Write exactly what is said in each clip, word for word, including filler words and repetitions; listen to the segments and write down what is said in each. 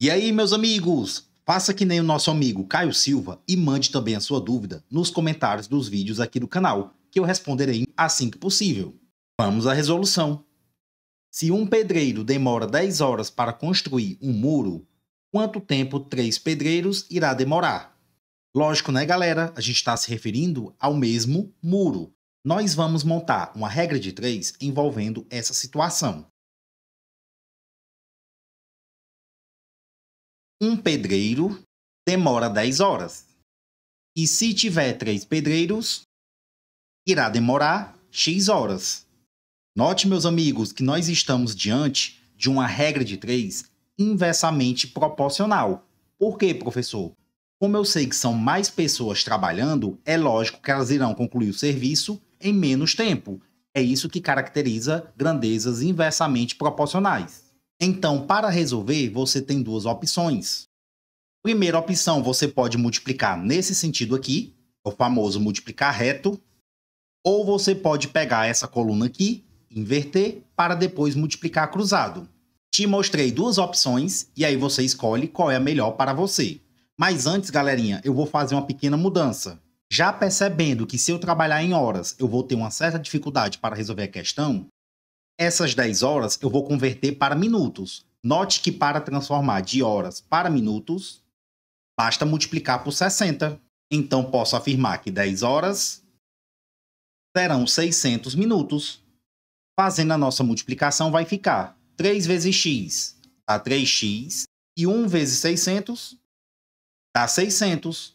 E aí, meus amigos? Faça que nem o nosso amigo Caio Silva e mande também a sua dúvida nos comentários dos vídeos aqui do canal, que eu responderei assim que possível. Vamos à resolução. Se um pedreiro demora dez horas para construir um muro, quanto tempo três pedreiros irá demorar? Lógico, né, galera? A gente está se referindo ao mesmo muro. Nós vamos montar uma regra de três envolvendo essa situação. Um pedreiro demora dez horas. E se tiver três pedreiros, irá demorar X horas. Note, meus amigos, que nós estamos diante de uma regra de três inversamente proporcional. Por quê, professor? Como eu sei que são mais pessoas trabalhando, é lógico que elas irão concluir o serviço em menos tempo. É isso que caracteriza grandezas inversamente proporcionais. Então, para resolver, você tem duas opções. Primeira opção, você pode multiplicar nesse sentido aqui, o famoso multiplicar reto, ou você pode pegar essa coluna aqui, inverter, para depois multiplicar cruzado. Te mostrei duas opções e aí você escolhe qual é a melhor para você. Mas antes, galerinha, eu vou fazer uma pequena mudança. Já percebendo que se eu trabalhar em horas, eu vou ter uma certa dificuldade para resolver a questão, essas dez horas eu vou converter para minutos. Note que para transformar de horas para minutos, basta multiplicar por sessenta. Então, posso afirmar que dez horas serão seiscentos minutos. Fazendo a nossa multiplicação, vai ficar três vezes x dá três x e um vezes seiscentos dá seiscentos.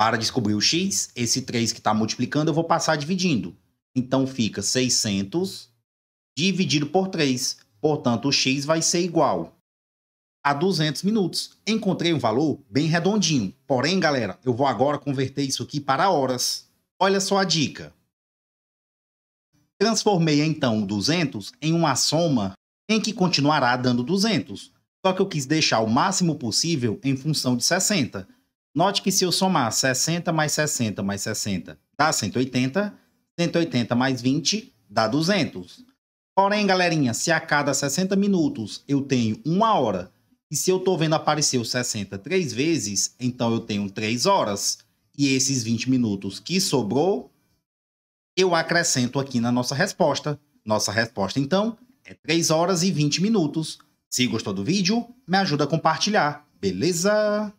Para descobrir o x, esse três que está multiplicando, eu vou passar dividindo. Então, fica seiscentos dividido por três, portanto, o x vai ser igual a duzentos minutos. Encontrei um valor bem redondinho. Porém, galera, eu vou agora converter isso aqui para horas. Olha só a dica. Transformei, então, duzentos em uma soma em que continuará dando duzentos. Só que eu quis deixar o máximo possível em função de sessenta. Note que se eu somar sessenta mais sessenta mais sessenta dá cento e oitenta, cento e oitenta mais vinte dá duzentos. Porém, galerinha, se a cada sessenta minutos eu tenho uma hora, e se eu estou vendo aparecer o sessenta três vezes, então eu tenho três horas. E esses vinte minutos que sobrou, eu acrescento aqui na nossa resposta. Nossa resposta, então, é três horas e vinte minutos. Se gostou do vídeo, me ajuda a compartilhar, beleza?